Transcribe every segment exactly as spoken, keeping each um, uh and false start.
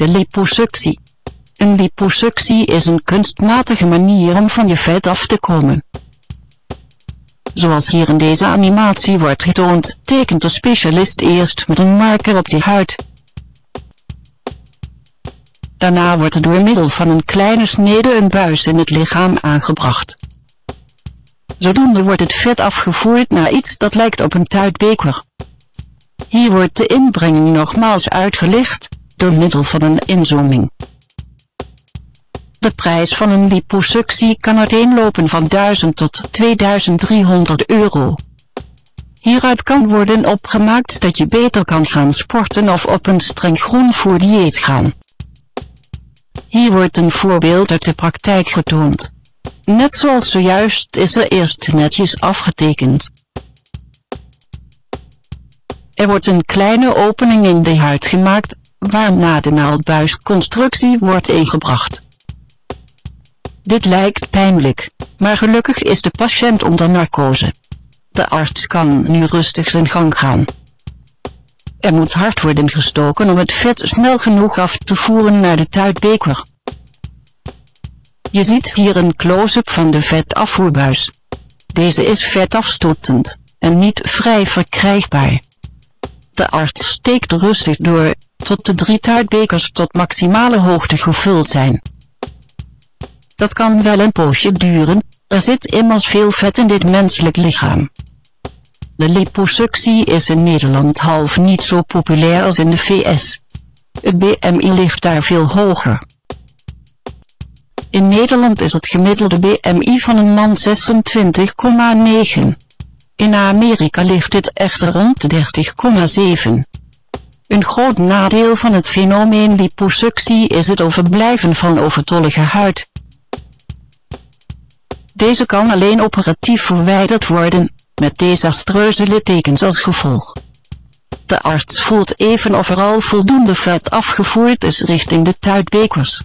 de liposuctie. Een liposuctie is een kunstmatige manier om van je vet af te komen. Zoals hier in deze animatie wordt getoond, tekent de specialist eerst met een marker op je huid. Daarna wordt er door middel van een kleine snede een buis in het lichaam aangebracht. Zodoende wordt het vet afgevoerd naar iets dat lijkt op een tuitbeker. Hier wordt de inbrenging nogmaals uitgelicht, door middel van een inzooming. De prijs van een liposuctie kan uiteenlopen van duizend tot tweeduizend driehonderd euro. Hieruit kan worden opgemaakt dat je beter kan gaan sporten of op een streng groenvoerdieet gaan. Hier wordt een voorbeeld uit de praktijk getoond. Net zoals zojuist is er eerst netjes afgetekend. Er wordt een kleine opening in de huid gemaakt, waarna de naaldbuisconstructie wordt ingebracht. Dit lijkt pijnlijk, maar gelukkig is de patiënt onder narcose. De arts kan nu rustig zijn gang gaan. Er moet hard worden gestoken om het vet snel genoeg af te voeren naar de tuitbeker. Je ziet hier een close-up van de vetafvoerbuis. Deze is vetafstotend, en niet vrij verkrijgbaar. De arts steekt rustig door, tot de drie tuitbekers tot maximale hoogte gevuld zijn. Dat kan wel een poosje duren, er zit immers veel vet in dit menselijk lichaam. De liposuctie is in Nederland half niet zo populair als in de V S. Het B M I ligt daar veel hoger. In Nederland is het gemiddelde B M I van een man zesentwintig komma negen. In Amerika ligt dit echter rond dertig komma zeven. Een groot nadeel van het fenomeen liposuctie is het overblijven van overtollige huid. Deze kan alleen operatief verwijderd worden, met desastreuze littekens als gevolg. De arts voelt even of er al voldoende vet afgevoerd is richting de tuitbekers.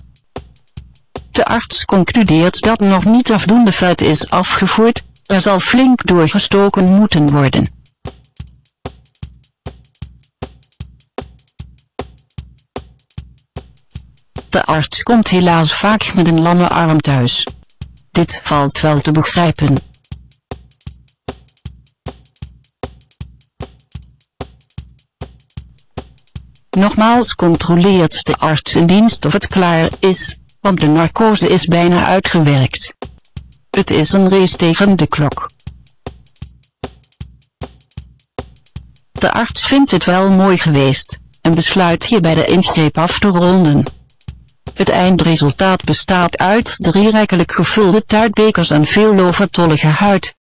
De arts concludeert dat nog niet afdoende vet is afgevoerd, er zal flink doorgestoken moeten worden. De arts komt helaas vaak met een lange arm thuis. Dit valt wel te begrijpen. Nogmaals controleert de arts in dienst of het klaar is, want de narcose is bijna uitgewerkt. Het is een race tegen de klok. De arts vindt het wel mooi geweest, en besluit hierbij de ingreep af te ronden. Het eindresultaat bestaat uit drie rijkelijk gevulde tuitbekers en veel overtollige huid.